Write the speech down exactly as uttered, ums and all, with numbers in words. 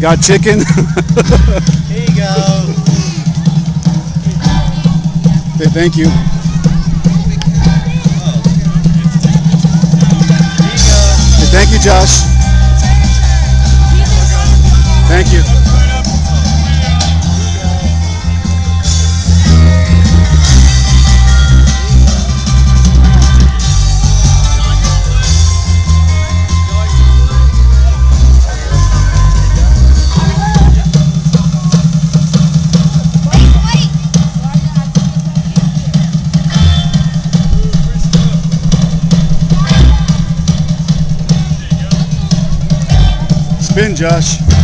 Got chicken. Here you go. Hey, thank you. Hey, thank you, Josh. Thank you. Spin, Josh.